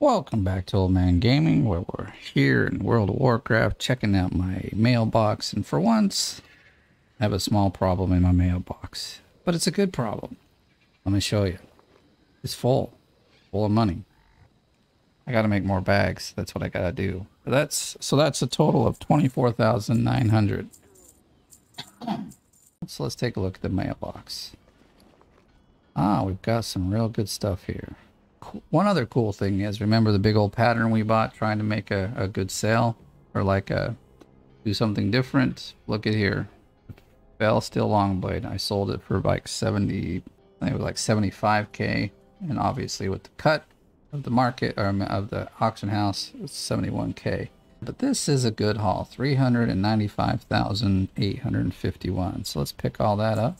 Welcome back to Old Man Gaming, where we're here in World of Warcraft checking out my mailbox. And for once, I have a small problem in my mailbox, but it's a good problem. Let me show you. It's full of money. I got to make more bags. That's what I got to do. That's a total of 24,900. So let's take a look at the mailbox. Ah, we've got some real good stuff here. One other cool thing is, remember the big old pattern we bought trying to make a good sale? Or like do something different? Look at here. Bell Steel Longblade. I sold it for like 70, I think it was like 75K. And obviously with the cut of the market, or of the auction house, it's 71K. But this is a good haul, 395,851. So let's pick all that up.